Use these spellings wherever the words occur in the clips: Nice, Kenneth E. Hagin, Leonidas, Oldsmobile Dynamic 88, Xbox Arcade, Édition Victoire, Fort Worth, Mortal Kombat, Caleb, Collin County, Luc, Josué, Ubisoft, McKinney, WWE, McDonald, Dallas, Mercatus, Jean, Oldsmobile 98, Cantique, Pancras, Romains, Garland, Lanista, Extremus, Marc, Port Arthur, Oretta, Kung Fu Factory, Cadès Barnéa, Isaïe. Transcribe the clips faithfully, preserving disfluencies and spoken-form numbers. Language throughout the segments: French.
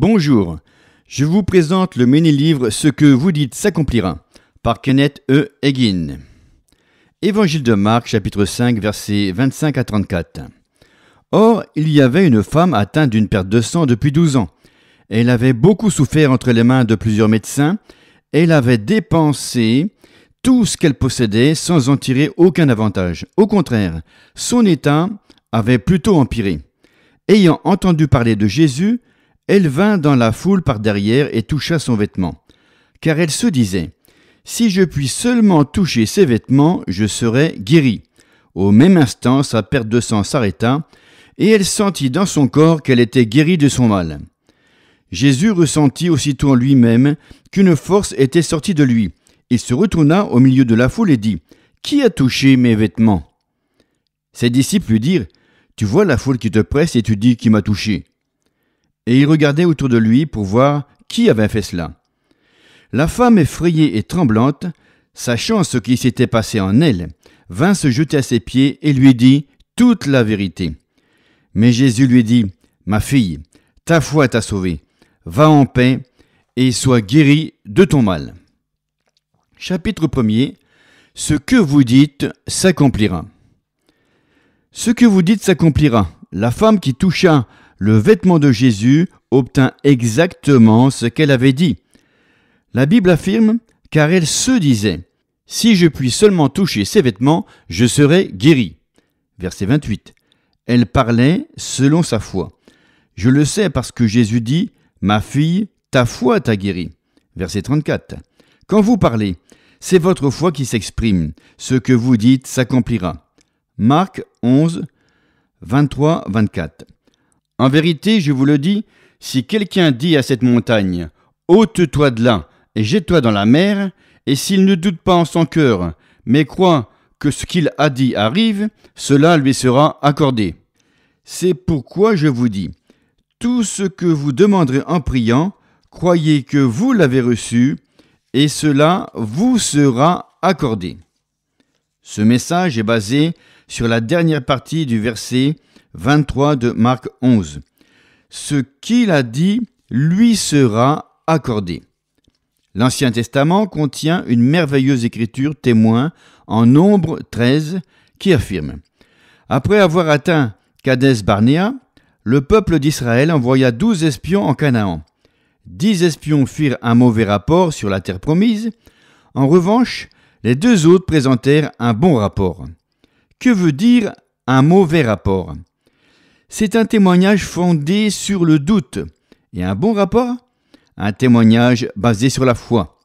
Bonjour, je vous présente le mini-livre « Ce que vous dites s'accomplira » par Kenneth E. Hagin. Évangile de Marc, chapitre cinq, versets vingt-cinq à trente-quatre. Or, il y avait une femme atteinte d'une perte de sang depuis douze ans. Elle avait beaucoup souffert entre les mains de plusieurs médecins. Elle avait dépensé tout ce qu'elle possédait sans en tirer aucun avantage. Au contraire, son état avait plutôt empiré. Ayant entendu parler de Jésus, elle vint dans la foule par derrière et toucha son vêtement. Car elle se disait: si je puis seulement toucher ses vêtements, je serai guérie. Au même instant, sa perte de sang s'arrêta, et elle sentit dans son corps qu'elle était guérie de son mal. Jésus ressentit aussitôt en lui-même qu'une force était sortie de lui. Il se retourna au milieu de la foule et dit: « Qui a touché mes vêtements ?» Ses disciples lui dirent: « Tu vois la foule qui te presse et tu dis: « Qui m'a touché ?» Et il regardait autour de lui pour voir qui avait fait cela. La femme, effrayée et tremblante, sachant ce qui s'était passé en elle, vint se jeter à ses pieds et lui dit toute la vérité. Mais Jésus lui dit: « Ma fille, ta foi t'a sauvée, va en paix et sois guérie de ton mal. » Chapitre premier. « Ce que vous dites s'accomplira. » Ce que vous dites s'accomplira. La femme qui toucha le vêtement de Jésus obtint exactement ce qu'elle avait dit. La Bible affirme: « Car elle se disait: « Si je puis seulement toucher ses vêtements, je serai guérie. » Verset vingt-huit. Elle parlait selon sa foi. « Je le sais parce que Jésus dit: « Ma fille, ta foi t'a guérie. » Verset trente-quatre. « Quand vous parlez, c'est votre foi qui s'exprime. Ce que vous dites s'accomplira. » Marc onze, vingt-trois à vingt-quatre. « En vérité, je vous le dis, si quelqu'un dit à cette montagne: « Ôte-toi de là !» et jette-toi dans la mer, et s'il ne doute pas en son cœur, mais croit que ce qu'il a dit arrive, cela lui sera accordé. C'est pourquoi je vous dis, tout ce que vous demanderez en priant, croyez que vous l'avez reçu, et cela vous sera accordé. » Ce message est basé sur la dernière partie du verset vingt-trois de Marc onze. « Ce qu'il a dit lui sera accordé. » L'Ancien Testament contient une merveilleuse écriture témoin en Nombre treize qui affirme: « Après avoir atteint Cadès Barnéa, le peuple d'Israël envoya douze espions en Canaan. Dix espions firent un mauvais rapport sur la terre promise. En revanche, les deux autres présentèrent un bon rapport. » Que veut dire un mauvais rapport? C'est un témoignage fondé sur le doute. Et un bon rapport? Un témoignage basé sur la foi.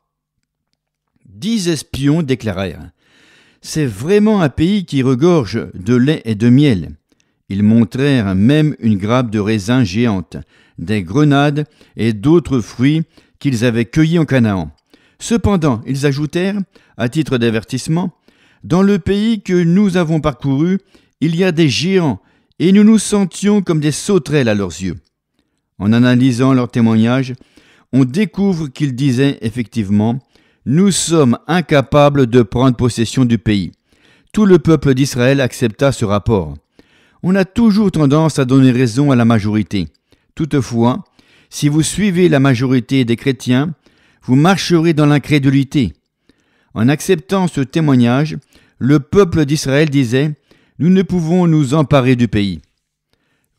Dix espions déclarèrent: « C'est vraiment un pays qui regorge de lait et de miel. » Ils montrèrent même une grappe de raisins géante, des grenades et d'autres fruits qu'ils avaient cueillis en Canaan. Cependant, ils ajoutèrent, à titre d'avertissement, « Dans le pays que nous avons parcouru, il y a des géants, et nous nous sentions comme des sauterelles à leurs yeux. » En analysant leur témoignage, on découvre qu'il disait effectivement: « Nous sommes incapables de prendre possession du pays. » Tout le peuple d'Israël accepta ce rapport. On a toujours tendance à donner raison à la majorité. Toutefois, si vous suivez la majorité des chrétiens, vous marcherez dans l'incrédulité. En acceptant ce témoignage, le peuple d'Israël disait: « Nous ne pouvons nous emparer du pays. »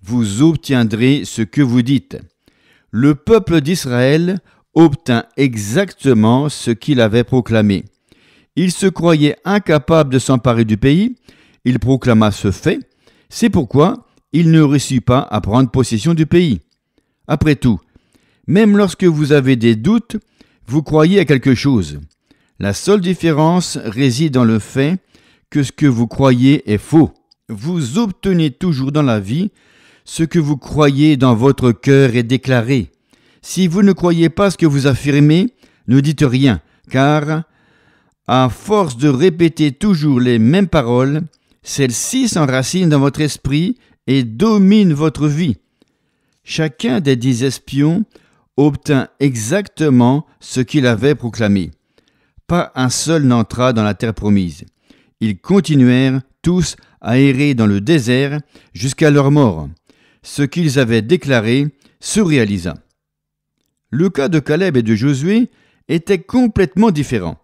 Vous obtiendrez ce que vous dites. Le peuple d'Israël obtint exactement ce qu'il avait proclamé. Il se croyait incapable de s'emparer du pays. Il proclama ce fait. C'est pourquoi il ne réussit pas à prendre possession du pays. Après tout, même lorsque vous avez des doutes, vous croyez à quelque chose. La seule différence réside dans le fait que ce que vous croyez est faux. Vous obtenez toujours dans la vie ce que vous croyez dans votre cœur est déclaré. Si vous ne croyez pas ce que vous affirmez, ne dites rien, car à force de répéter toujours les mêmes paroles, celles-ci s'enracinent dans votre esprit et dominent votre vie. Chacun des dix espions obtint exactement ce qu'il avait proclamé. Pas un seul n'entra dans la terre promise. Ils continuèrent tous à errer dans le désert jusqu'à leur mort. Ce qu'ils avaient déclaré se réalisa. le cas de Caleb et de Josué était complètement différent.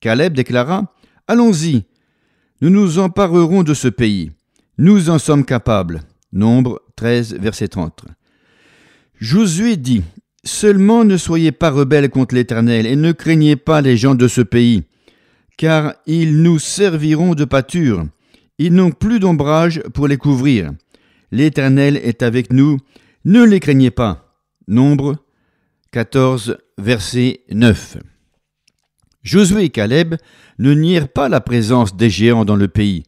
Caleb déclara « Allons-y, nous nous emparerons de ce pays. Nous en sommes capables. » Nombre treize, verset trente. Josué dit « Seulement ne soyez pas rebelles contre l'Éternel et ne craignez pas les gens de ce pays, car ils nous serviront de pâture. Ils n'ont plus d'ombrage pour les couvrir. L'Éternel est avec nous, ne les craignez pas. » Nombre quatorze, verset neuf. Josué et Caleb ne nièrent pas la présence des géants dans le pays.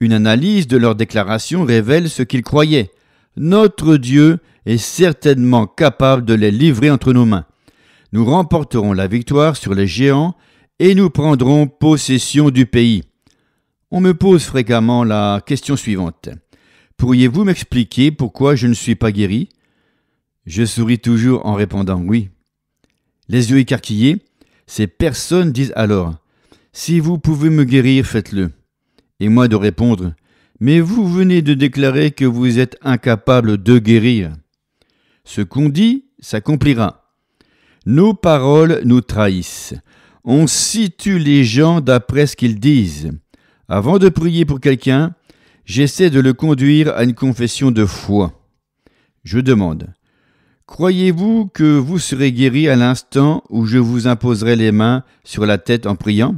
Une analyse de leur déclaration révèle ce qu'ils croyaient. Notre Dieu est certainement capable de les livrer entre nos mains. Nous remporterons la victoire sur les géants et nous prendrons possession du pays. On me pose fréquemment la question suivante. Pourriez-vous m'expliquer pourquoi je ne suis pas guéri? Je souris toujours en répondant oui. Les yeux écarquillés, ces personnes disent alors « Si vous pouvez me guérir, faites-le. » Et moi de répondre « Mais vous venez de déclarer que vous êtes incapable de guérir. » Ce qu'on dit s'accomplira. Nos paroles nous trahissent. On situe les gens d'après ce qu'ils disent. Avant de prier pour quelqu'un, j'essaie de le conduire à une confession de foi. Je demande « Croyez-vous que vous serez guéri à l'instant où je vous imposerai les mains sur la tête en priant ?»«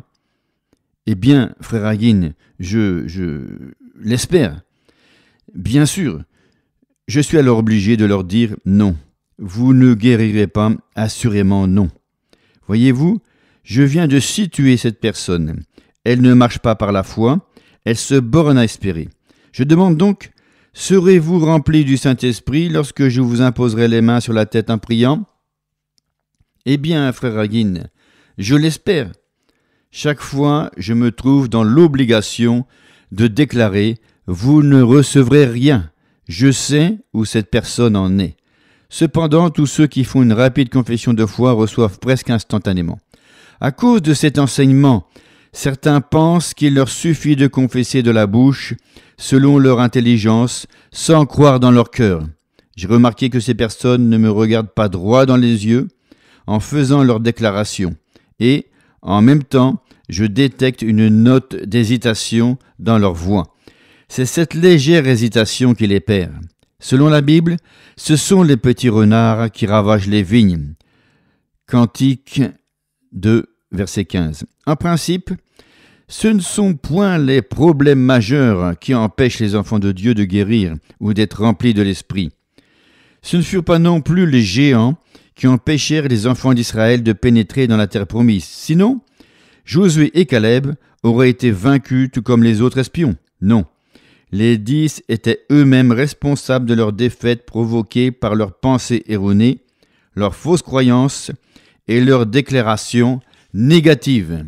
Eh bien, frère Hagin, je, je l'espère. »« Bien sûr. » Je suis alors obligé de leur dire « Non, vous ne guérirez pas, assurément non. » Voyez-vous, je viens de situer cette personne. Elle ne marche pas par la foi. Elle se borne à espérer. Je demande donc, serez-vous remplis du Saint-Esprit lorsque je vous imposerai les mains sur la tête en priant? Eh bien, frère Hagin, je l'espère. Chaque fois, je me trouve dans l'obligation de déclarer, vous ne recevrez rien. Je sais où cette personne en est. Cependant, tous ceux qui font une rapide confession de foi reçoivent presque instantanément. À cause de cet enseignement, certains pensent qu'il leur suffit de confesser de la bouche, selon leur intelligence, sans croire dans leur cœur. J'ai remarqué que ces personnes ne me regardent pas droit dans les yeux en faisant leur déclaration. Et, en même temps, je détecte une note d'hésitation dans leur voix. C'est cette légère hésitation qui les perd. Selon la Bible, ce sont les petits renards qui ravagent les vignes. Cantique deux, verset quinze. En principe, ce ne sont point les problèmes majeurs qui empêchent les enfants de Dieu de guérir ou d'être remplis de l'Esprit. Ce ne furent pas non plus les géants qui empêchèrent les enfants d'Israël de pénétrer dans la terre promise. Sinon, Josué et Caleb auraient été vaincus tout comme les autres espions. Non, les dix étaient eux-mêmes responsables de leur défaite provoquée par leurs pensées erronées, leurs fausses croyances et leurs déclarations négatives.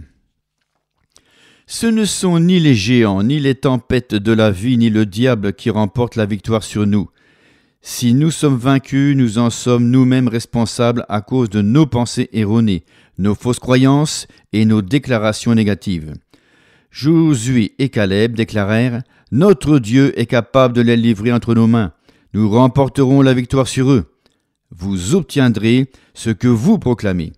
Ce ne sont ni les géants, ni les tempêtes de la vie, ni le diable qui remportent la victoire sur nous. Si nous sommes vaincus, nous en sommes nous-mêmes responsables à cause de nos pensées erronées, nos fausses croyances et nos déclarations négatives. Josué et Caleb déclarèrent « Notre Dieu est capable de les livrer entre nos mains. Nous remporterons la victoire sur eux. Vous obtiendrez ce que vous proclamez. »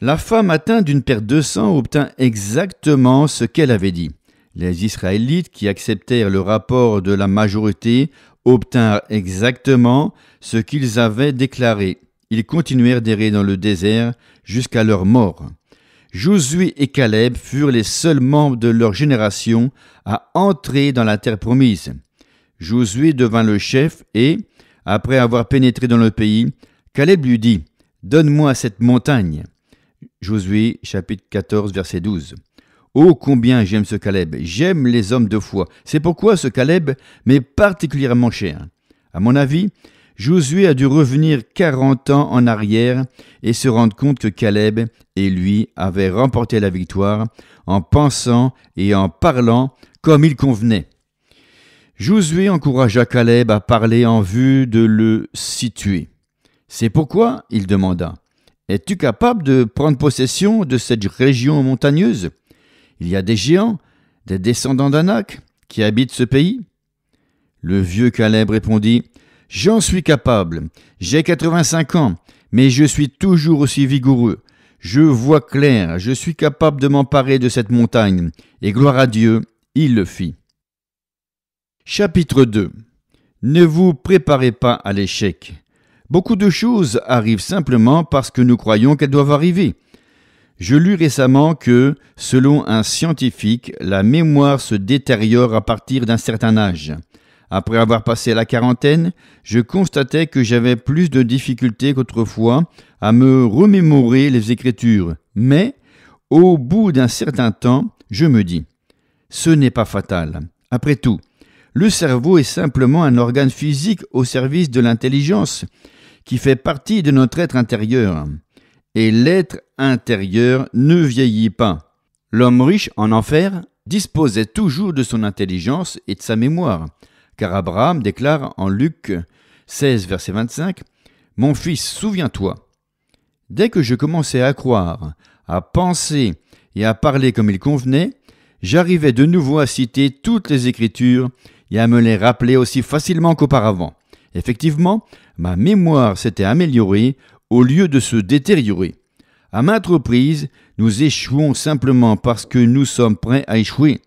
La femme atteinte d'une perte de sang obtint exactement ce qu'elle avait dit. Les Israélites qui acceptèrent le rapport de la majorité obtinrent exactement ce qu'ils avaient déclaré. Ils continuèrent d'errer dans le désert jusqu'à leur mort. Josué et Caleb furent les seuls membres de leur génération à entrer dans la terre promise. Josué devint le chef et, après avoir pénétré dans le pays, Caleb lui dit « Donne-moi cette montagne ». Josué, chapitre quatorze, verset douze. « Oh, combien j'aime ce Caleb! J'aime les hommes de foi. C'est pourquoi ce Caleb m'est particulièrement cher. » À mon avis, Josué a dû revenir quarante ans en arrière et se rendre compte que Caleb et lui avaient remporté la victoire en pensant et en parlant comme il convenait. Josué encouragea Caleb à parler en vue de le situer. « C'est pourquoi ?» il demanda. « Es-tu capable de prendre possession de cette région montagneuse? Il y a des géants, des descendants d'Anak, qui habitent ce pays. » Le vieux Caleb répondit « J'en suis capable, j'ai quatre-vingt-cinq ans, mais je suis toujours aussi vigoureux. Je vois clair, je suis capable de m'emparer de cette montagne. Et gloire à Dieu, il le fit. Chapitre deux. Ne vous préparez pas à l'échec. Beaucoup de choses arrivent simplement parce que nous croyons qu'elles doivent arriver. Je lus récemment que, selon un scientifique, la mémoire se détériore à partir d'un certain âge. Après avoir passé la quarantaine, je constatais que j'avais plus de difficultés qu'autrefois à me remémorer les Écritures. Mais, au bout d'un certain temps, je me dis « Ce n'est pas fatal. Après tout, le cerveau est simplement un organe physique au service de l'intelligence qui fait partie de notre être intérieur. Et l'être intérieur ne vieillit pas. L'homme riche en enfer disposait toujours de son intelligence et de sa mémoire. » Car Abraham déclare en Luc seize, verset vingt-cinq, « Mon fils, souviens-toi. » Dès que je commençais à croire, à penser et à parler comme il convenait, j'arrivais de nouveau à citer toutes les Écritures et à me les rappeler aussi facilement qu'auparavant. Effectivement, ma mémoire s'était améliorée au lieu de se détériorer. À maintes reprises, nous échouons simplement parce que nous sommes prêts à échouer.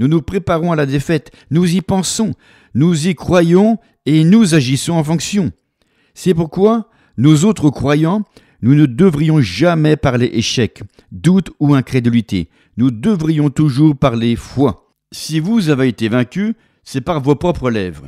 Nous nous préparons à la défaite, nous y pensons, nous y croyons et nous agissons en fonction. C'est pourquoi, nous autres croyants, nous ne devrions jamais parler échec, doute ou incrédulité. Nous devrions toujours parler foi. Si vous avez été vaincu, c'est par vos propres lèvres.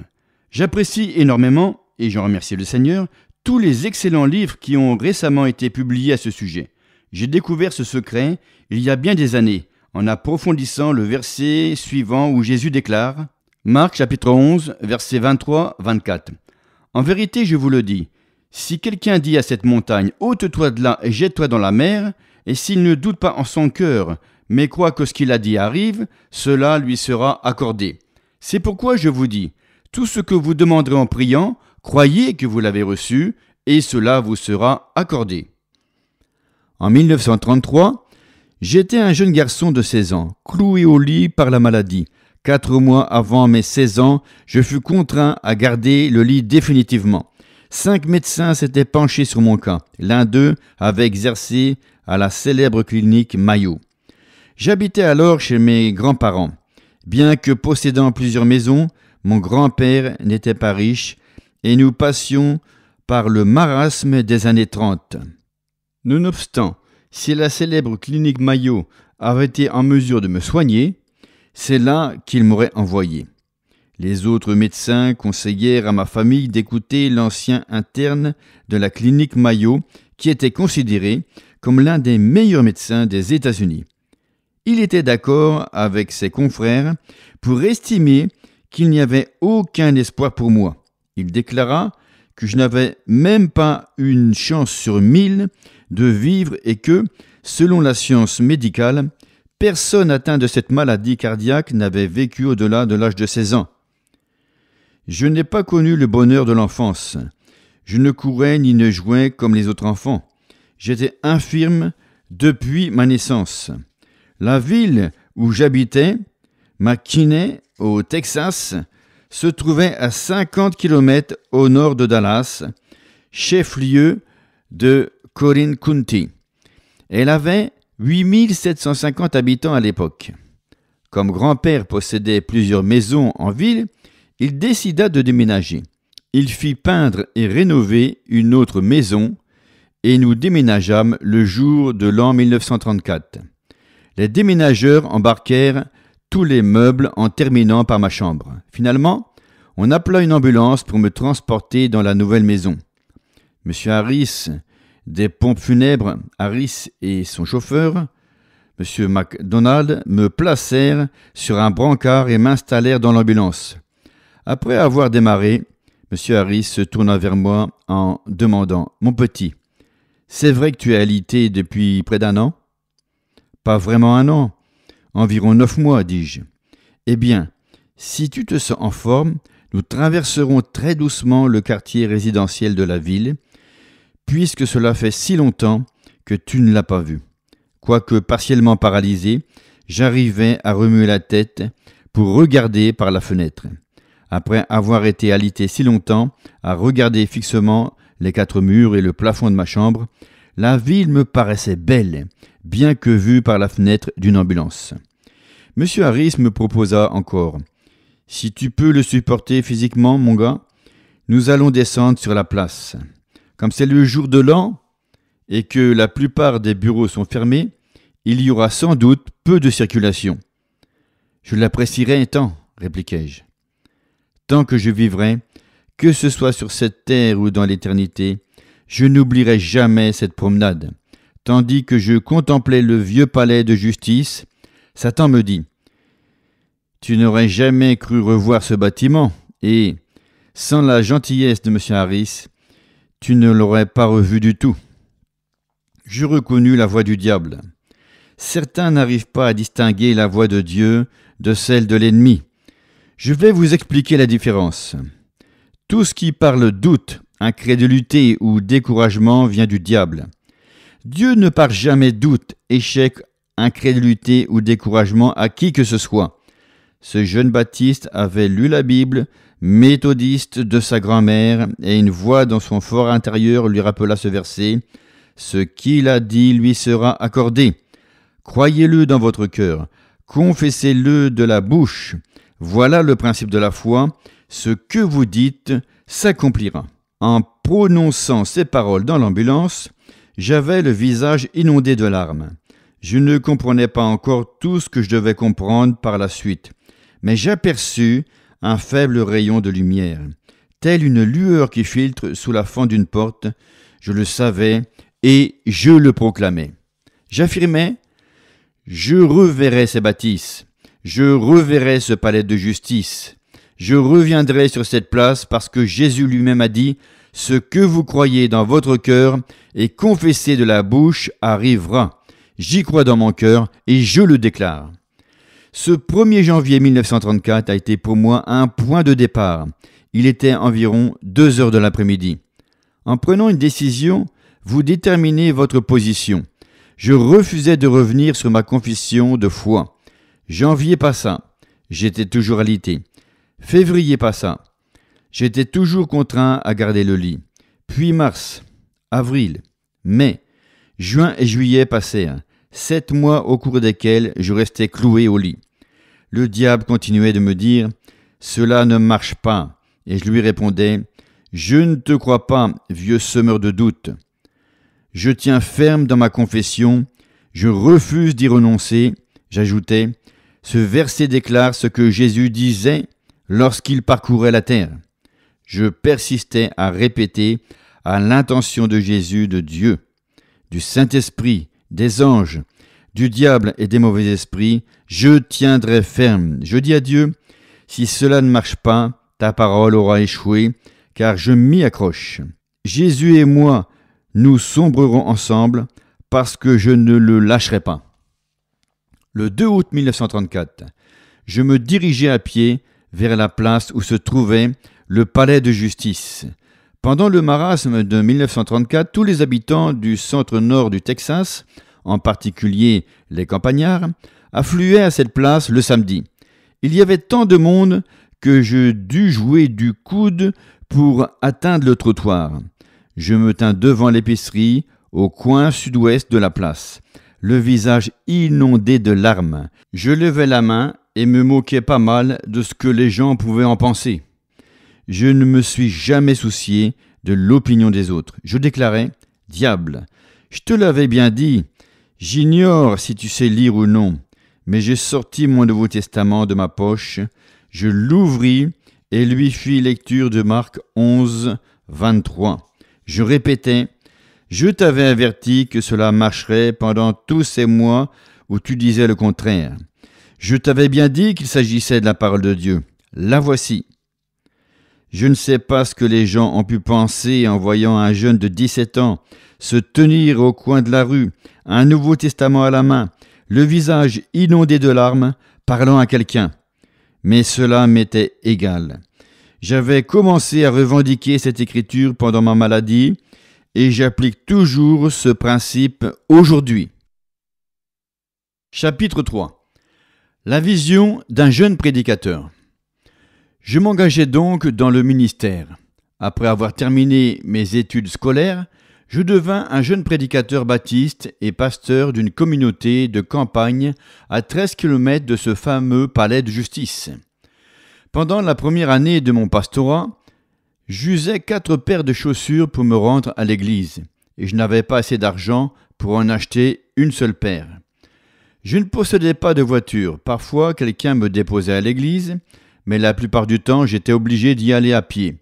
J'apprécie énormément, et j'en remercie le Seigneur, tous les excellents livres qui ont récemment été publiés à ce sujet. J'ai découvert ce secret il y a bien des années, en approfondissant le verset suivant où Jésus déclare, Marc chapitre onze, versets vingt-trois à vingt-quatre. « En vérité, je vous le dis, si quelqu'un dit à cette montagne, ôte-toi de là et jette-toi dans la mer, et s'il ne doute pas en son cœur, mais croit que ce qu'il a dit arrive, cela lui sera accordé. C'est pourquoi je vous dis, tout ce que vous demanderez en priant, croyez que vous l'avez reçu, et cela vous sera accordé. » En mille neuf cent trente-trois, j'étais un jeune garçon de seize ans, cloué au lit par la maladie. Quatre mois avant mes seize ans, je fus contraint à garder le lit définitivement. Cinq médecins s'étaient penchés sur mon cas. L'un d'eux avait exercé à la célèbre clinique Mayo. J'habitais alors chez mes grands-parents. Bien que possédant plusieurs maisons, mon grand-père n'était pas riche et nous passions par le marasme des années trente. Nonobstant, si la célèbre clinique Mayo avait été en mesure de me soigner, c'est là qu'il m'aurait envoyé. Les autres médecins conseillèrent à ma famille d'écouter l'ancien interne de la clinique Mayo qui était considéré comme l'un des meilleurs médecins des États-Unis. Il était d'accord avec ses confrères pour estimer qu'il n'y avait aucun espoir pour moi. Il déclara que je n'avais même pas une chance sur mille de vivre et que, selon la science médicale, personne atteint de cette maladie cardiaque n'avait vécu au-delà de l'âge de seize ans. Je n'ai pas connu le bonheur de l'enfance. Je ne courais ni ne jouais comme les autres enfants. J'étais infirme depuis ma naissance. La ville où j'habitais, McKinney, au Texas, se trouvait à cinquante kilomètres au nord de Dallas, chef-lieu de Collin County. Elle avait huit mille sept cent cinquante habitants à l'époque. Comme grand-père possédait plusieurs maisons en ville, il décida de déménager. Il fit peindre et rénover une autre maison et nous déménageâmes le jour de l'an mille neuf cent trente-quatre. Les déménageurs embarquèrent tous les meubles en terminant par ma chambre. Finalement, on appela une ambulance pour me transporter dans la nouvelle maison. Monsieur Harris, des pompes funèbres, Harris et son chauffeur, Monsieur McDonald, me placèrent sur un brancard et m'installèrent dans l'ambulance. Après avoir démarré, Monsieur Harris se tourna vers moi en demandant « Mon petit, c'est vrai que tu es alité depuis près d'un an ?»« Pas vraiment un an. Environ neuf mois, dis-je. » »« Eh bien, si tu te sens en forme, nous traverserons très doucement le quartier résidentiel de la ville, puisque cela fait si longtemps que tu ne l'as pas vu. » Quoique partiellement paralysé, j'arrivais à remuer la tête pour regarder par la fenêtre. Après avoir été alité si longtemps, à regarder fixement les quatre murs et le plafond de ma chambre, la ville me paraissait belle, bien que vue par la fenêtre d'une ambulance. M. Harris me proposa encore « Si tu peux le supporter physiquement, mon gars, nous allons descendre sur la place. Comme c'est le jour de l'an et que la plupart des bureaux sont fermés, il y aura sans doute peu de circulation. » « Je l'apprécierai un temps, » répliquai-je. « Tant que je vivrai, que ce soit sur cette terre ou dans l'éternité, je n'oublierai jamais cette promenade. Tandis que je contemplais le vieux palais de justice, Satan me dit « Tu n'aurais jamais cru revoir ce bâtiment, et, sans la gentillesse de M. Harris, tu ne l'aurais pas revu du tout. » Je reconnus la voix du diable. Certains n'arrivent pas à distinguer la voix de Dieu de celle de l'ennemi. Je vais vous expliquer la différence. Tout ce qui parle doute, incrédulité ou découragement vient du diable. Dieu ne parle jamais doute, échec, incrédulité ou découragement à qui que ce soit. Ce jeune baptiste avait lu la Bible, méthodiste de sa grand-mère, et une voix dans son fort intérieur lui rappela ce verset « Ce qu'il a dit lui sera accordé. Croyez-le dans votre cœur, confessez-le de la bouche. Voilà le principe de la foi, ce que vous dites s'accomplira. » En prononçant ces paroles dans l'ambulance, j'avais le visage inondé de larmes. Je ne comprenais pas encore tout ce que je devais comprendre par la suite, mais j'aperçus un faible rayon de lumière, telle une lueur qui filtre sous la fente d'une porte. Je le savais et je le proclamais. J'affirmais, je reverrai ces bâtisses, je reverrai ce palais de justice, je reviendrai sur cette place parce que Jésus lui-même a dit « Ce que vous croyez dans votre cœur et confessez de la bouche arrivera. J'y crois dans mon cœur et je le déclare. » Ce premier janvier mille neuf cent trente-quatre a été pour moi un point de départ. Il était environ deux heures de l'après-midi. En prenant une décision, vous déterminez votre position. Je refusais de revenir sur ma confession de foi. Janvier passa. J'étais toujours alité. Février passa. J'étais toujours contraint à garder le lit. Puis mars, avril, mai, juin et juillet passèrent. Sept mois au cours desquels je restais cloué au lit. Le diable continuait de me dire « Cela ne marche pas ». Et je lui répondais « Je ne te crois pas, vieux semeur de doute ». Je tiens ferme dans ma confession, je refuse d'y renoncer. J'ajoutais, ce verset déclare ce que Jésus disait lorsqu'il parcourait la terre. Je persistais à répéter à l'intention de Jésus, de Dieu, du Saint-Esprit, des anges, du diable et des mauvais esprits, je tiendrai ferme. Je dis à Dieu, si cela ne marche pas, ta parole aura échoué, car je m'y accroche. Jésus et moi, nous sombrerons ensemble parce que je ne le lâcherai pas. Le deux août mille neuf cent trente-quatre, je me dirigeais à pied vers la place où se trouvait le palais de justice. Pendant le marasme de mille neuf cent trente-quatre, tous les habitants du centre-nord du Texas, en particulier les campagnards, affluaient à cette place le samedi. Il y avait tant de monde que je dus jouer du coude pour atteindre le trottoir. Je me tins devant l'épicerie, au coin sud-ouest de la place, le visage inondé de larmes. Je levais la main et me moquais pas mal de ce que les gens pouvaient en penser. Je ne me suis jamais soucié de l'opinion des autres. Je déclarais, « Diable, je te l'avais bien dit, j'ignore si tu sais lire ou non, mais j'ai sorti mon Nouveau Testament de ma poche, je l'ouvris et lui fis lecture de Marc onze, vingt-trois. Je répétais, je t'avais averti que cela marcherait pendant tous ces mois où tu disais le contraire. Je t'avais bien dit qu'il s'agissait de la parole de Dieu. La voici. Je ne sais pas ce que les gens ont pu penser en voyant un jeune de dix-sept ans se tenir au coin de la rue, un Nouveau Testament à la main, le visage inondé de larmes, parlant à quelqu'un. Mais cela m'était égal. J'avais commencé à revendiquer cette écriture pendant ma maladie et j'applique toujours ce principe aujourd'hui. Chapitre trois. La vision d'un jeune prédicateur. Je m'engageais donc dans le ministère. Après avoir terminé mes études scolaires, je devins un jeune prédicateur baptiste et pasteur d'une communauté de campagne à treize kilomètres de ce fameux palais de justice. Pendant la première année de mon pastorat, j'usais quatre paires de chaussures pour me rendre à l'église, et je n'avais pas assez d'argent pour en acheter une seule paire. Je ne possédais pas de voiture. Parfois, quelqu'un me déposait à l'église, mais la plupart du temps, j'étais obligé d'y aller à pied.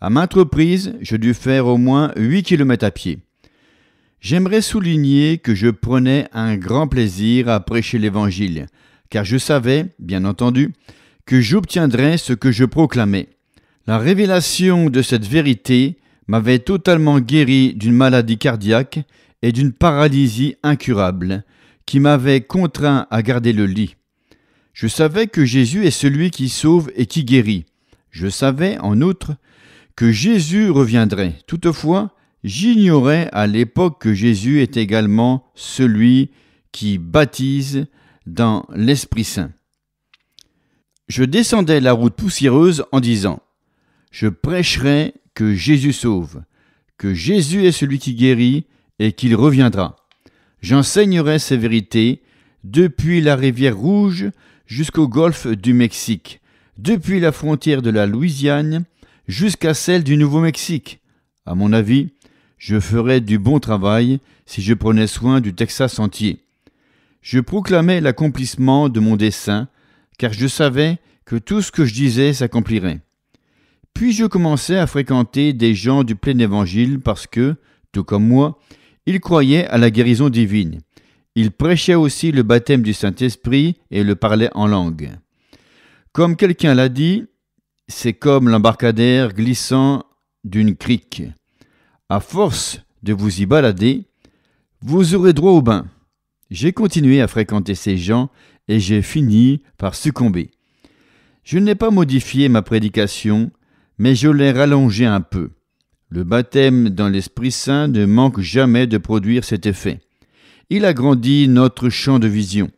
À maintes reprises, je dus faire au moins huit kilomètres à pied. J'aimerais souligner que je prenais un grand plaisir à prêcher l'Évangile, car je savais, bien entendu, que j'obtiendrais ce que je proclamais. La révélation de cette vérité m'avait totalement guéri d'une maladie cardiaque et d'une paralysie incurable, qui m'avait contraint à garder le lit. Je savais que Jésus est celui qui sauve et qui guérit. Je savais, en outre, que Jésus reviendrait. Toutefois, j'ignorais à l'époque que Jésus est également celui qui baptise dans l'Esprit Saint. Je descendais la route poussiéreuse en disant « Je prêcherai que Jésus sauve, que Jésus est celui qui guérit et qu'il reviendra. » J'enseignerai ces vérités depuis la rivière Rouge jusqu'au golfe du Mexique, depuis la frontière de la Louisiane jusqu'à celle du Nouveau-Mexique. À mon avis, je ferais du bon travail si je prenais soin du Texas entier. Je proclamais l'accomplissement de mon dessein, car je savais que tout ce que je disais s'accomplirait. Puis je commençais à fréquenter des gens du plein évangile parce que, tout comme moi, ils croyaient à la guérison divine. Ils prêchaient aussi le baptême du Saint-Esprit et le parlaient en langue. Comme quelqu'un l'a dit, c'est comme l'embarcadère glissant d'une crique. À force de vous y balader, vous aurez droit au bain. J'ai continué à fréquenter ces gens et j'ai fini par succomber. Je n'ai pas modifié ma prédication, mais je l'ai rallongée un peu. Le baptême dans l'Esprit Saint ne manque jamais de produire cet effet. Il agrandit notre champ de vision.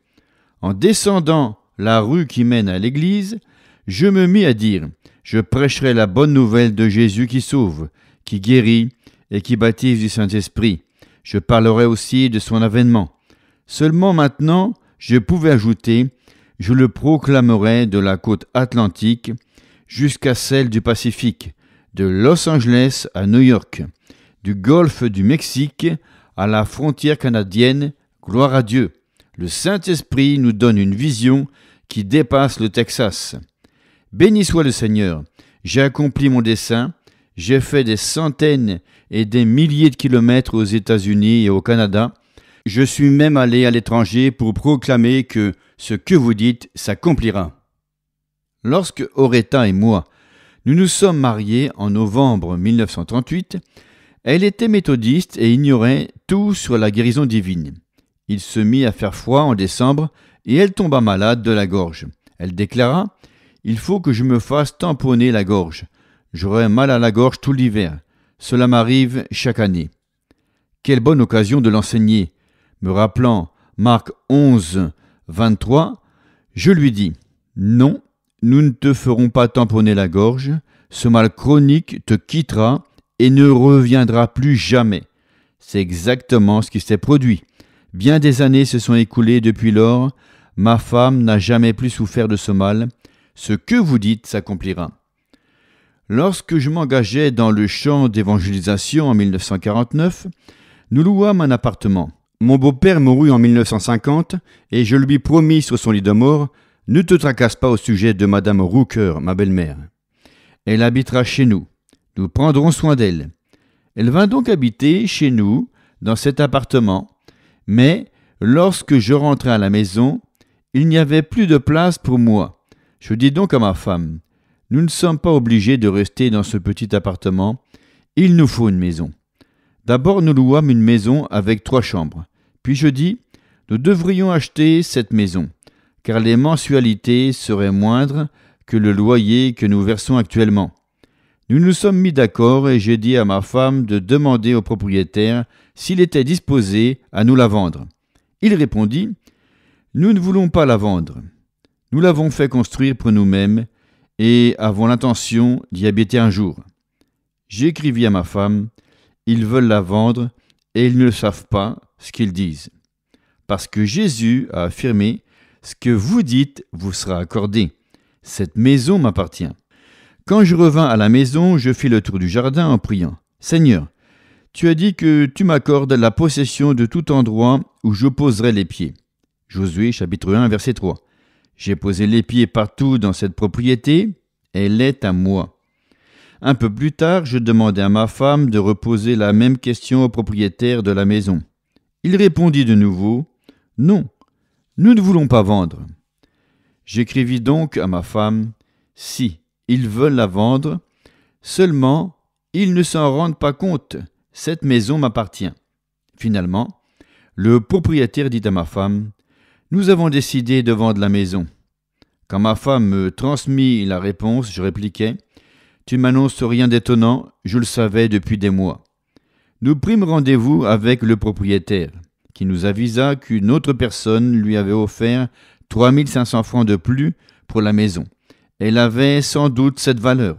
En descendant la rue qui mène à l'église, je me mis à dire « Je prêcherai la bonne nouvelle de Jésus qui sauve, qui guérit et qui baptise du Saint-Esprit. Je parlerai aussi de son avènement. Seulement maintenant, je pouvais ajouter « Je le proclamerai de la côte atlantique jusqu'à celle du Pacifique. » de Los Angeles à New York, du golfe du Mexique à la frontière canadienne, gloire à Dieu. Le Saint-Esprit nous donne une vision qui dépasse le Texas. Béni soit le Seigneur, j'ai accompli mon dessein, j'ai fait des centaines et des milliers de kilomètres aux États-Unis et au Canada. Je suis même allé à l'étranger pour proclamer que ce que vous dites s'accomplira. Lorsque Oretta et moi, nous nous sommes mariés en novembre mille neuf cent trente-huit. Elle était méthodiste et ignorait tout sur la guérison divine. Il se mit à faire froid en décembre et elle tomba malade de la gorge. Elle déclara « Il faut que je me fasse tamponner la gorge. J'aurai mal à la gorge tout l'hiver. Cela m'arrive chaque année. » Quelle bonne occasion de l'enseigner. Me rappelant Marc onze, vingt-trois, je lui dis « Non. Nous ne te ferons pas tamponner la gorge, ce mal chronique te quittera et ne reviendra plus jamais. » C'est exactement ce qui s'est produit. Bien des années se sont écoulées depuis lors, ma femme n'a jamais plus souffert de ce mal. Ce que vous dites s'accomplira. Lorsque je m'engageais dans le champ d'évangélisation en mille neuf cent quarante-neuf, nous louâmes un appartement. Mon beau-père mourut en mille neuf cent cinquante et je lui promis sur son lit de mort « Ne te tracasse pas au sujet de Madame Rooker, ma belle-mère. Elle habitera chez nous. Nous prendrons soin d'elle. » Elle vint donc habiter chez nous, dans cet appartement. Mais, lorsque je rentrais à la maison, il n'y avait plus de place pour moi. Je dis donc à ma femme, « Nous ne sommes pas obligés de rester dans ce petit appartement. Il nous faut une maison. » D'abord, nous louâmes une maison avec trois chambres. Puis je dis, « Nous devrions acheter cette maison, car les mensualités seraient moindres que le loyer que nous versons actuellement. » Nous nous sommes mis d'accord et j'ai dit à ma femme de demander au propriétaire s'il était disposé à nous la vendre. Il répondit « Nous ne voulons pas la vendre. Nous l'avons fait construire pour nous-mêmes et avons l'intention d'y habiter un jour. » J'ai écrivi à ma femme, ils veulent la vendre et ils ne savent pas ce qu'ils disent. Parce que Jésus a affirmé, ce que vous dites vous sera accordé. Cette maison m'appartient. Quand je revins à la maison, je fis le tour du jardin en priant. Seigneur, tu as dit que tu m'accordes la possession de tout endroit où je poserai les pieds. Josué chapitre un verset trois. J'ai posé les pieds partout dans cette propriété, elle est à moi. Un peu plus tard, je demandai à ma femme de reposer la même question au propriétaire de la maison. Il répondit de nouveau, « Non, nous ne voulons pas vendre. » J'écrivis donc à ma femme, « Si, ils veulent la vendre, seulement ils ne s'en rendent pas compte, cette maison m'appartient. » Finalement, le propriétaire dit à ma femme, « Nous avons décidé de vendre la maison. » Quand ma femme me transmit la réponse, je répliquai, « Tu m'annonces rien d'étonnant, je le savais depuis des mois. » Nous prîmes rendez-vous avec le propriétaire, qui nous avisa qu'une autre personne lui avait offert trois mille cinq cents francs de plus pour la maison. Elle avait sans doute cette valeur.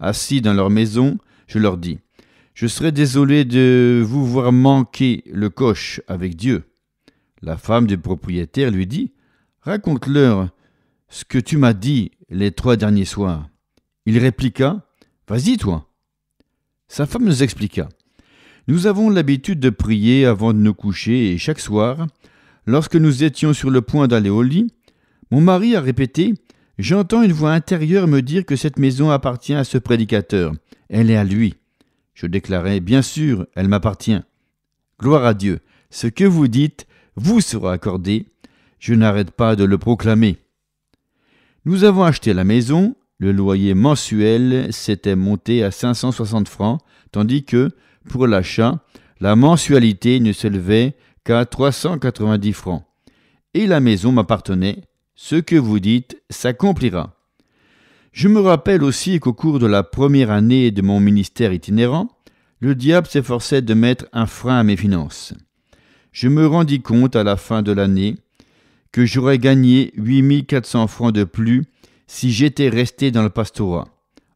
Assis dans leur maison, je leur dis, « Je serais désolé de vous voir manquer le coche avec Dieu. » La femme du propriétaire lui dit, « Raconte-leur ce que tu m'as dit les trois derniers soirs. » Il répliqua, « Vas-y, toi. » Sa femme nous expliqua, nous avons l'habitude de prier avant de nous coucher et chaque soir, lorsque nous étions sur le point d'aller au lit, mon mari a répété « J'entends une voix intérieure me dire que cette maison appartient à ce prédicateur. Elle est à lui. » Je déclarai « Bien sûr, elle m'appartient. » Gloire à Dieu, ce que vous dites vous sera accordé. Je n'arrête pas de le proclamer. Nous avons acheté la maison. Le loyer mensuel s'était monté à cinq cent soixante francs, tandis que, pour l'achat, la mensualité ne s'élevait qu'à trois cent quatre-vingt-dix francs. Et la maison m'appartenait, ce que vous dites s'accomplira. Je me rappelle aussi qu'au cours de la première année de mon ministère itinérant, le diable s'efforçait de mettre un frein à mes finances. Je me rendis compte à la fin de l'année que j'aurais gagné huit mille quatre cents francs de plus si j'étais resté dans le pastorat.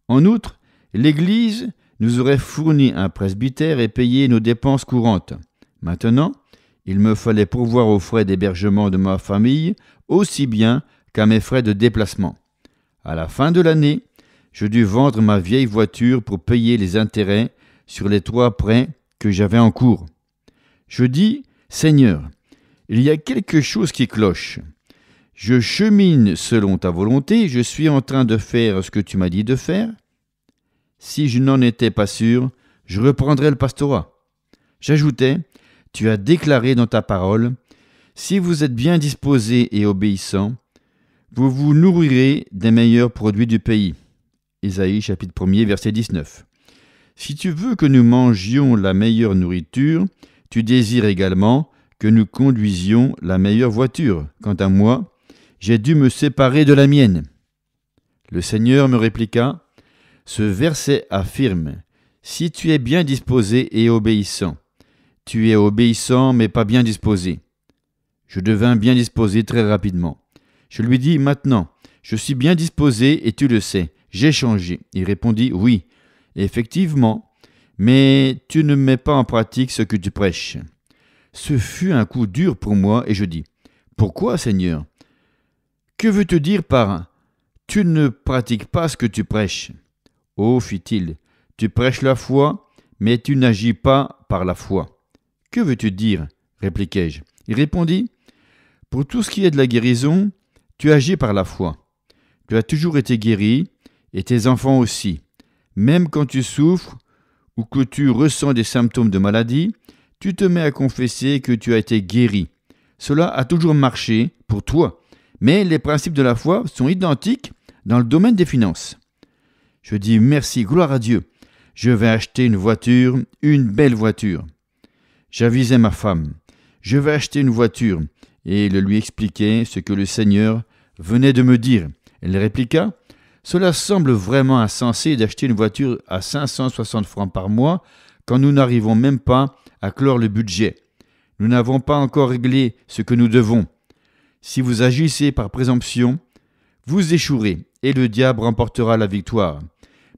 En outre, l'Église nous aurait fourni un presbytère et payé nos dépenses courantes. Maintenant, il me fallait pourvoir aux frais d'hébergement de ma famille aussi bien qu'à mes frais de déplacement. À la fin de l'année, je dus vendre ma vieille voiture pour payer les intérêts sur les trois prêts que j'avais en cours. Je dis, Seigneur, il y a quelque chose qui cloche. Je chemine selon ta volonté, je suis en train de faire ce que tu m'as dit de faire. Si je n'en étais pas sûr, je reprendrais le pastorat. J'ajoutais, tu as déclaré dans ta parole, si vous êtes bien disposés et obéissants, vous vous nourrirez des meilleurs produits du pays. Isaïe chapitre un verset dix-neuf. Si tu veux que nous mangions la meilleure nourriture, tu désires également que nous conduisions la meilleure voiture. Quant à moi, j'ai dû me séparer de la mienne. Le Seigneur me répliqua, ce verset affirme, si tu es bien disposé et obéissant, tu es obéissant mais pas bien disposé. Je devins bien disposé très rapidement. Je lui dis, maintenant, je suis bien disposé et tu le sais, j'ai changé. Il répondit, oui, effectivement, mais tu ne mets pas en pratique ce que tu prêches. Ce fut un coup dur pour moi et je dis, pourquoi, Seigneur? Que veux-tu dire par « tu ne pratiques pas ce que tu prêches » « Oh, fit-il, tu prêches la foi, mais tu n'agis pas par la foi. »« Que veux-tu dire ?» répliquai-je. Il répondit, « Pour tout ce qui est de la guérison, tu agis par la foi. Tu as toujours été guéri, et tes enfants aussi. Même quand tu souffres ou que tu ressens des symptômes de maladie, tu te mets à confesser que tu as été guéri. Cela a toujours marché pour toi, mais les principes de la foi sont identiques dans le domaine des finances. » Je dis merci, gloire à Dieu. Je vais acheter une voiture, une belle voiture. J'avisais ma femme. Je vais acheter une voiture. Et le lui expliquai ce que le Seigneur venait de me dire. Elle répliqua, cela semble vraiment insensé d'acheter une voiture à cinq cent soixante francs par mois quand nous n'arrivons même pas à clore le budget. Nous n'avons pas encore réglé ce que nous devons. Si vous agissez par présomption, vous échouerez et le diable remportera la victoire.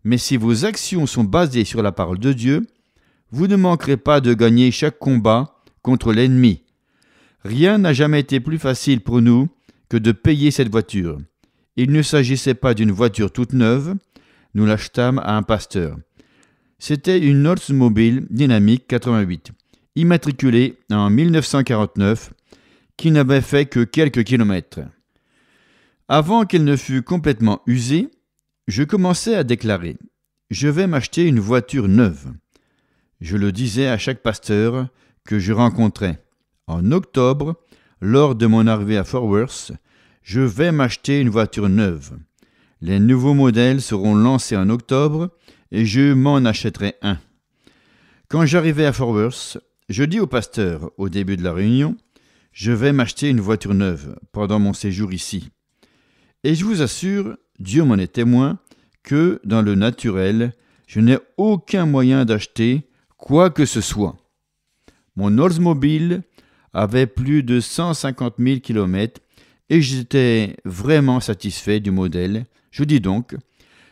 mais si vos actions sont basées sur la parole de Dieu, vous ne manquerez pas de gagner chaque combat contre l'ennemi. Rien n'a jamais été plus facile pour nous que de payer cette voiture. Il ne s'agissait pas d'une voiture toute neuve, nous l'achetâmes à un pasteur. C'était une Oldsmobile Dynamic quatre-vingt-huit, immatriculée en mille neuf cent quarante-neuf, qui n'avait fait que quelques kilomètres. Avant qu'elle ne fût complètement usée, je commençais à déclarer « Je vais m'acheter une voiture neuve ». Je le disais à chaque pasteur que je rencontrais. En octobre, lors de mon arrivée à Fort Worth, je vais m'acheter une voiture neuve. Les nouveaux modèles seront lancés en octobre et je m'en achèterai un. Quand j'arrivais à Fort Worth, je dis au pasteur, au début de la réunion, « Je vais m'acheter une voiture neuve pendant mon séjour ici. » Et je vous assure, Dieu m'en est témoin, que dans le naturel, je n'ai aucun moyen d'acheter quoi que ce soit. Mon Oldsmobile avait plus de cent cinquante mille kilomètres et j'étais vraiment satisfait du modèle. Je dis donc,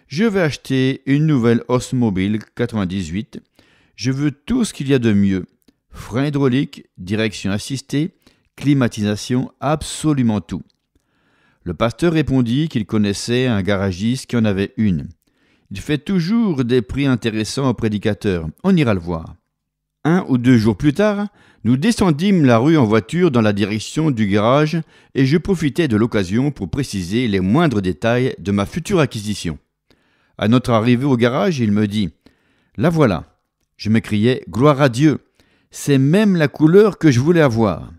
je vais acheter une nouvelle Oldsmobile quatre-vingt-dix-huit. Je veux tout ce qu'il y a de mieux. Frein hydraulique, direction assistée, climatisation, absolument tout. Le pasteur répondit qu'il connaissait un garagiste qui en avait une. Il fait toujours des prix intéressants aux prédicateurs. On ira le voir. Un ou deux jours plus tard, nous descendîmes la rue en voiture dans la direction du garage et je profitais de l'occasion pour préciser les moindres détails de ma future acquisition. À notre arrivée au garage, il me dit « La voilà !» Je m'écriai « Gloire à Dieu ! C'est même la couleur que je voulais avoir !»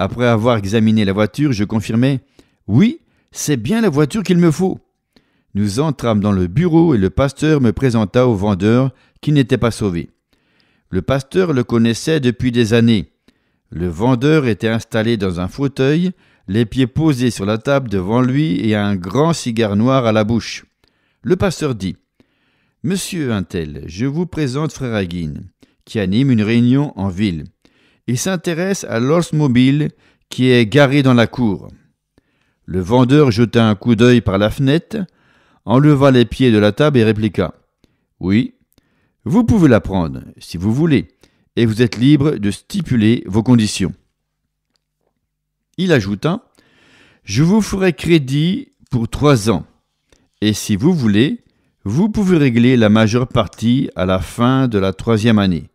Après avoir examiné la voiture, je confirmai « Oui, c'est bien la voiture qu'il me faut !» Nous entrâmes dans le bureau et le pasteur me présenta au vendeur qui n'était pas sauvé. Le pasteur le connaissait depuis des années. Le vendeur était installé dans un fauteuil, les pieds posés sur la table devant lui et un grand cigare noir à la bouche. Le pasteur dit « Monsieur un tel, je vous présente frère Hagin, qui anime une réunion en ville. Il s'intéresse à l'Oldsmobile qui est garé dans la cour. » Le vendeur jeta un coup d'œil par la fenêtre, enleva les pieds de la table et répliqua « Oui, vous pouvez la prendre, si vous voulez, et vous êtes libre de stipuler vos conditions. » Il ajouta « Je vous ferai crédit pour trois ans, et si vous voulez, vous pouvez régler la majeure partie à la fin de la troisième année.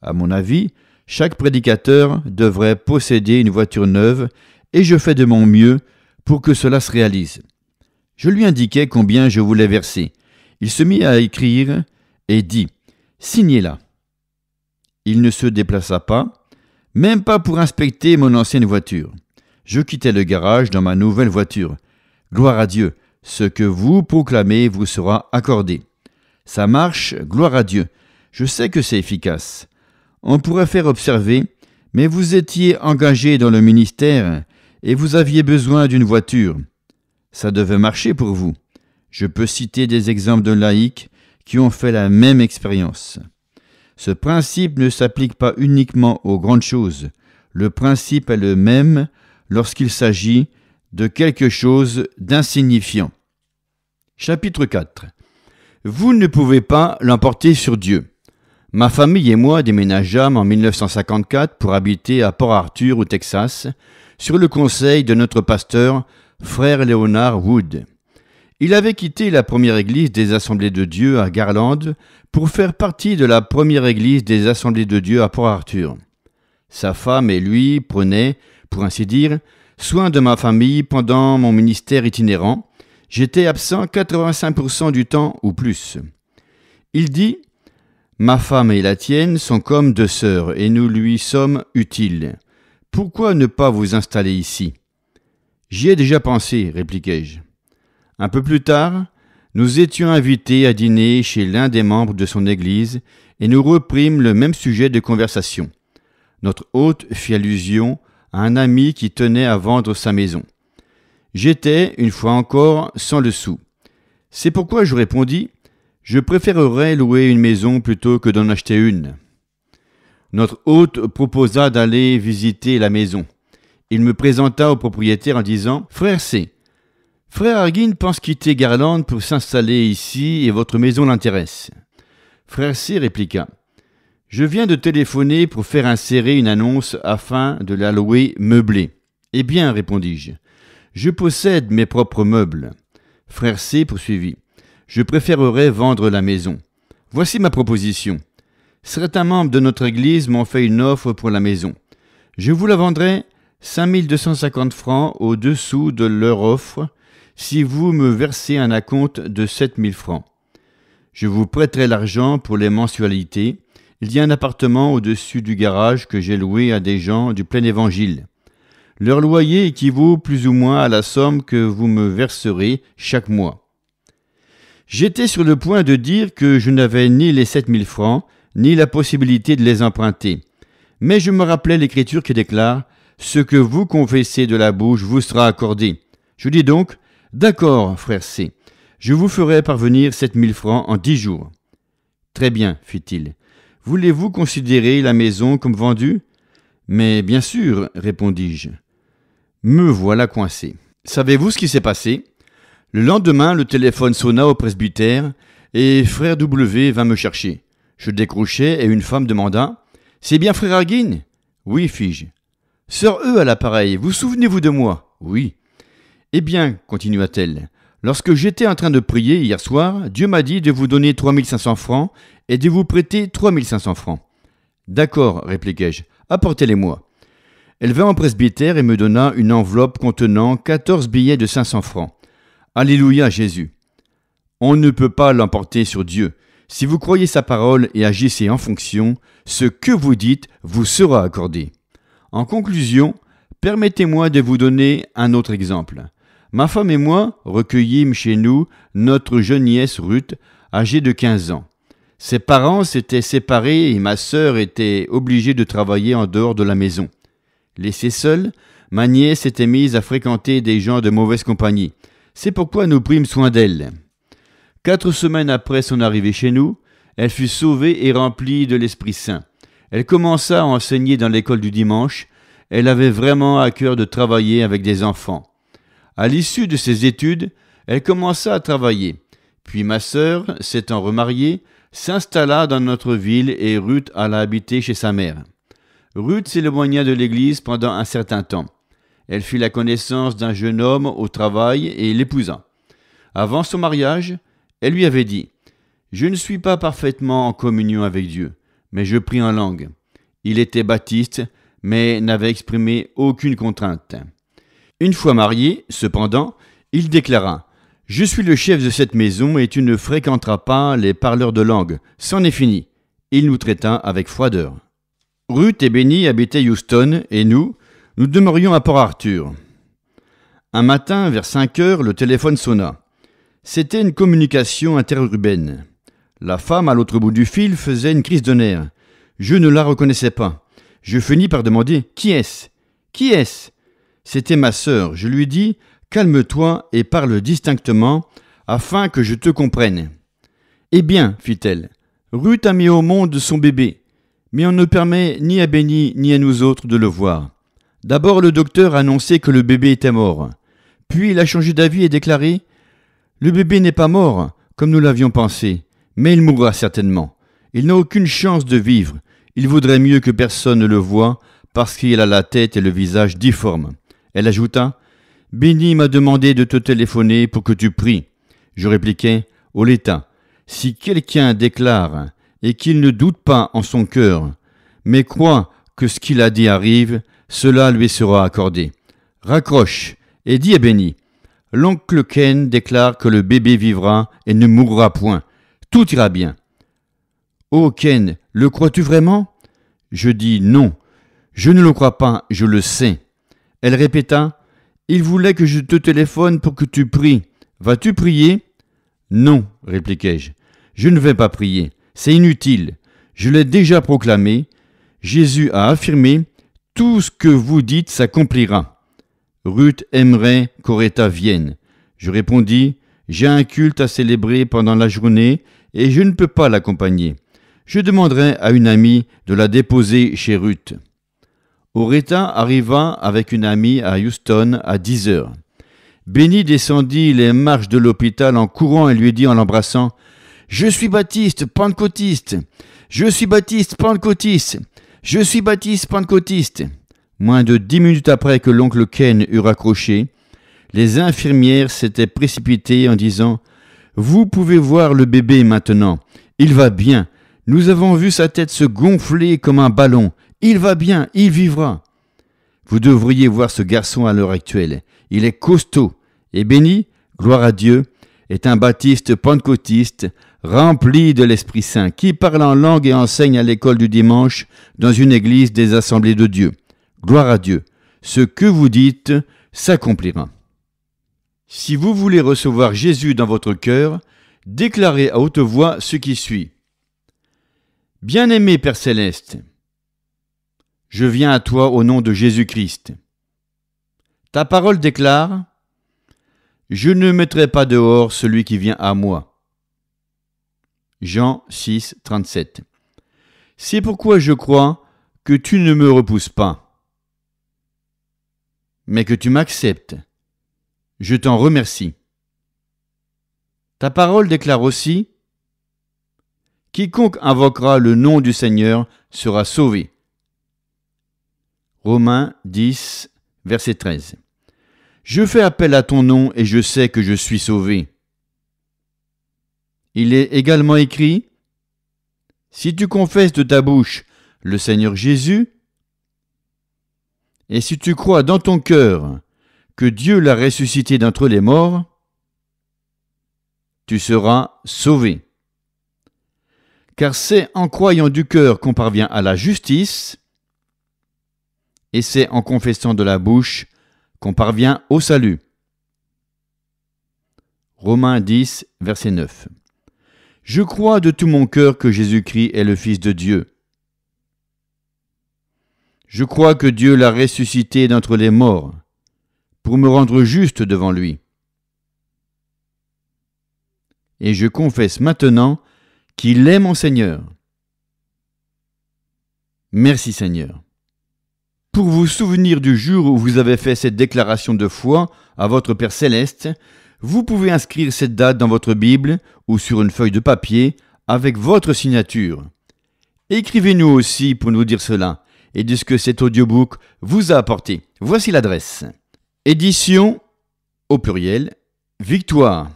À mon avis, chaque prédicateur devrait posséder une voiture neuve, et je fais de mon mieux pour que cela se réalise. » Je lui indiquai combien je voulais verser. Il se mit à écrire et dit « Signez-la ». Il ne se déplaça pas, même pas pour inspecter mon ancienne voiture. Je quittai le garage dans ma nouvelle voiture. Gloire à Dieu, ce que vous proclamez vous sera accordé. Ça marche, gloire à Dieu. Je sais que c'est efficace. On pourrait faire observer, mais vous étiez engagé dans le ministère et vous aviez besoin d'une voiture. Ça devait marcher pour vous. Je peux citer des exemples de laïcs qui ont fait la même expérience. Ce principe ne s'applique pas uniquement aux grandes choses. Le principe est le même lorsqu'il s'agit de quelque chose d'insignifiant. Chapitre quatre. Vous ne pouvez pas l'emporter sur Dieu. Ma famille et moi déménageâmes en mille neuf cent cinquante-quatre pour habiter à Port Arthur, au Texas, sur le conseil de notre pasteur, frère Léonard Wood. Il avait quitté la première église des Assemblées de Dieu à Garland pour faire partie de la première église des Assemblées de Dieu à Port Arthur. Sa femme et lui prenaient, pour ainsi dire, soin de ma famille pendant mon ministère itinérant. J'étais absent quatre-vingt-cinq pour cent du temps ou plus. Il dit « Ma femme et la tienne sont comme deux sœurs et nous lui sommes utiles. Pourquoi ne pas vous installer ici ?» « J'y ai déjà pensé, » répliquai-je. Un peu plus tard, nous étions invités à dîner chez l'un des membres de son église et nous reprîmes le même sujet de conversation. Notre hôte fit allusion à un ami qui tenait à vendre sa maison. J'étais, une fois encore, sans le sou. C'est pourquoi je répondis « Je préférerais louer une maison plutôt que d'en acheter une. » Notre hôte proposa d'aller visiter la maison. Il me présenta au propriétaire en disant « Frère C, Frère Hagin pense quitter Garland pour s'installer ici et votre maison l'intéresse. Frère C répliqua : Je viens de téléphoner pour faire insérer une annonce afin de la louer meublée. Eh bien, répondis-je, je possède mes propres meubles. Frère C poursuivit : Je préférerais vendre la maison. Voici ma proposition. Certains membres de notre église m'ont fait une offre pour la maison. Je vous la vendrai cinq mille deux cent cinquante francs au-dessous de leur offre si vous me versez un acompte de sept mille francs. Je vous prêterai l'argent pour les mensualités. Il y a un appartement au-dessus du garage que j'ai loué à des gens du plein évangile. Leur loyer équivaut plus ou moins à la somme que vous me verserez chaque mois. J'étais sur le point de dire que je n'avais ni les sept mille francs, ni la possibilité de les emprunter. Mais je me rappelais l'Écriture qui déclare « Ce que vous confessez de la bouche vous sera accordé. » Je dis donc « D'accord, frère C, je vous ferai parvenir sept mille francs en dix jours. »« Très bien, » fit-il. « Voulez-vous considérer la maison comme vendue ?»« Mais bien sûr, » répondis-je. Me voilà coincé. Savez-vous ce qui s'est passé? Le lendemain, le téléphone sonna au presbytère et frère W vint me chercher. Je décrochai et une femme demanda « C'est bien frère Hagin ?»« Oui, fis-je. »« Sœur E à l'appareil, vous souvenez-vous de moi ?»« Oui. »« Eh bien, continua-t-elle, lorsque j'étais en train de prier hier soir, Dieu m'a dit de vous donner trois mille cinq cents francs et de vous prêter trois mille cinq cents francs. »« D'accord, » répliquai-je, « apportez-les-moi. » Elle vint au presbytère et me donna une enveloppe contenant quatorze billets de cinq cents francs. « Alléluia, Jésus !» On ne peut pas l'emporter sur Dieu. Si vous croyez sa parole et agissez en fonction, ce que vous dites vous sera accordé. En conclusion, permettez-moi de vous donner un autre exemple. Ma femme et moi recueillîmes chez nous notre jeune nièce Ruth, âgée de quinze ans. Ses parents s'étaient séparés et ma sœur était obligée de travailler en dehors de la maison. Laissée seule, ma nièce s'était mise à fréquenter des gens de mauvaise compagnie. C'est pourquoi nous prîmes soin d'elle. Quatre semaines après son arrivée chez nous, elle fut sauvée et remplie de l'Esprit Saint. Elle commença à enseigner dans l'école du dimanche. Elle avait vraiment à cœur de travailler avec des enfants. À l'issue de ses études, elle commença à travailler. Puis ma sœur, s'étant remariée, s'installa dans notre ville et Ruth alla habiter chez sa mère. Ruth s'éloigna de l'église pendant un certain temps. Elle fit la connaissance d'un jeune homme au travail et l'épousa. Avant son mariage, elle lui avait dit « Je ne suis pas parfaitement en communion avec Dieu, mais je prie en langue. » Il était baptiste, mais n'avait exprimé aucune contrainte. Une fois marié, cependant, il déclara « Je suis le chef de cette maison et tu ne fréquenteras pas les parleurs de langue. C'en est fini. » Il nous traita avec froideur. Ruth et Benny habitaient Houston et nous, nous demeurions à Port Arthur. Un matin, vers cinq heures, le téléphone sonna. C'était une communication interurbaine. La femme à l'autre bout du fil faisait une crise de nerfs. Je ne la reconnaissais pas. Je finis par demander « Qui est-ce ? Qui est-ce » C'était ma sœur. Je lui dis « Calme-toi et parle distinctement afin que je te comprenne. » « Eh bien, » fit-elle, « Ruth a mis au monde son bébé, mais on ne permet ni à Benny ni à nous autres de le voir. D'abord, le docteur a annoncé que le bébé était mort. Puis il a changé d'avis et déclaré « Le bébé n'est pas mort, comme nous l'avions pensé, mais il mourra certainement. Il n'a aucune chance de vivre. Il vaudrait mieux que personne ne le voie, parce qu'il a la tête et le visage difformes. » Elle ajouta « Benny m'a demandé de te téléphoner pour que tu pries. » Je répliquai « Oletta, si quelqu'un déclare et qu'il ne doute pas en son cœur, mais croit que ce qu'il a dit arrive, cela lui sera accordé. Raccroche et dis à Benny. L'oncle Ken déclare que le bébé vivra et ne mourra point. Tout ira bien. » « Oh Ken, le crois-tu vraiment ?» Je dis « Non, je ne le crois pas, je le sais. » Elle répéta « Il voulait que je te téléphone pour que tu pries. Vas-tu prier ?»« Non, » répliquai-je, « je ne vais pas prier. C'est inutile. Je l'ai déjà proclamé. Jésus a affirmé « Tout ce que vous dites s'accomplira. » Ruth aimerait qu'Oretta vienne. Je répondis, j'ai un culte à célébrer pendant la journée et je ne peux pas l'accompagner. Je demanderai à une amie de la déposer chez Ruth. Oretta arriva avec une amie à Houston à dix heures. Benny descendit les marches de l'hôpital en courant et lui dit en l'embrassant « Je suis baptiste, pentecôtiste. Je suis baptiste, pentecôtiste. Je suis baptiste, pentecôtiste. » Moins de dix minutes après que l'oncle Ken eut raccroché, les infirmières s'étaient précipitées en disant « Vous pouvez voir le bébé maintenant. Il va bien. Nous avons vu sa tête se gonfler comme un ballon. Il va bien, il vivra. » Vous devriez voir ce garçon à l'heure actuelle. Il est costaud. Et Benny, gloire à Dieu, est un baptiste pentecôtiste rempli de l'Esprit Saint qui parle en langue et enseigne à l'école du dimanche dans une église des Assemblées de Dieu. Gloire à Dieu. Ce que vous dites s'accomplira. Si vous voulez recevoir Jésus dans votre cœur, déclarez à haute voix ce qui suit. Bien-aimé Père Céleste, je viens à toi au nom de Jésus-Christ. Ta parole déclare « Je ne mettrai pas dehors celui qui vient à moi. » Jean six, trente-sept. C'est pourquoi je crois que tu ne me repousses pas, mais que tu m'acceptes. Je t'en remercie. Ta parole déclare aussi « Quiconque invoquera le nom du Seigneur sera sauvé. » Romains dix, verset treize. Je fais appel à ton nom et je sais que je suis sauvé. Il est également écrit, si tu confesses de ta bouche le Seigneur Jésus, et si tu crois dans ton cœur que Dieu l'a ressuscité d'entre les morts, tu seras sauvé. Car c'est en croyant du cœur qu'on parvient à la justice, et c'est en confessant de la bouche qu'on parvient au salut. Romains dix, verset neuf. Je crois de tout mon cœur que Jésus-Christ est le Fils de Dieu. Je crois que Dieu l'a ressuscité d'entre les morts pour me rendre juste devant lui. Et je confesse maintenant qu'il est mon Seigneur. Merci Seigneur. Pour vous souvenir du jour où vous avez fait cette déclaration de foi à votre Père Céleste, vous pouvez inscrire cette date dans votre Bible ou sur une feuille de papier avec votre signature. Écrivez-nous aussi pour nous dire cela et de ce que cet audiobook vous a apporté. Voici l'adresse. Édition, au pluriel, Victoire.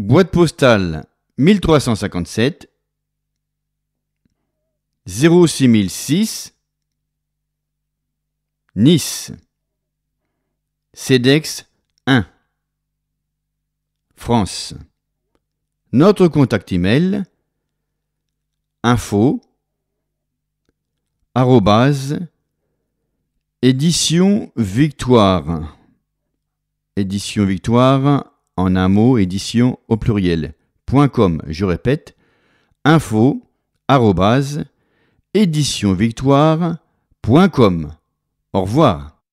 Boîte postale mille trois cent cinquante-sept. zéro six mille six, Nice, CEDEX un, France. Notre contact email, info, arrobase, édition victoire, édition victoire, en un mot, édition au pluriel, point com, je répète, info, arrobase, édition victoire point com. Au revoir.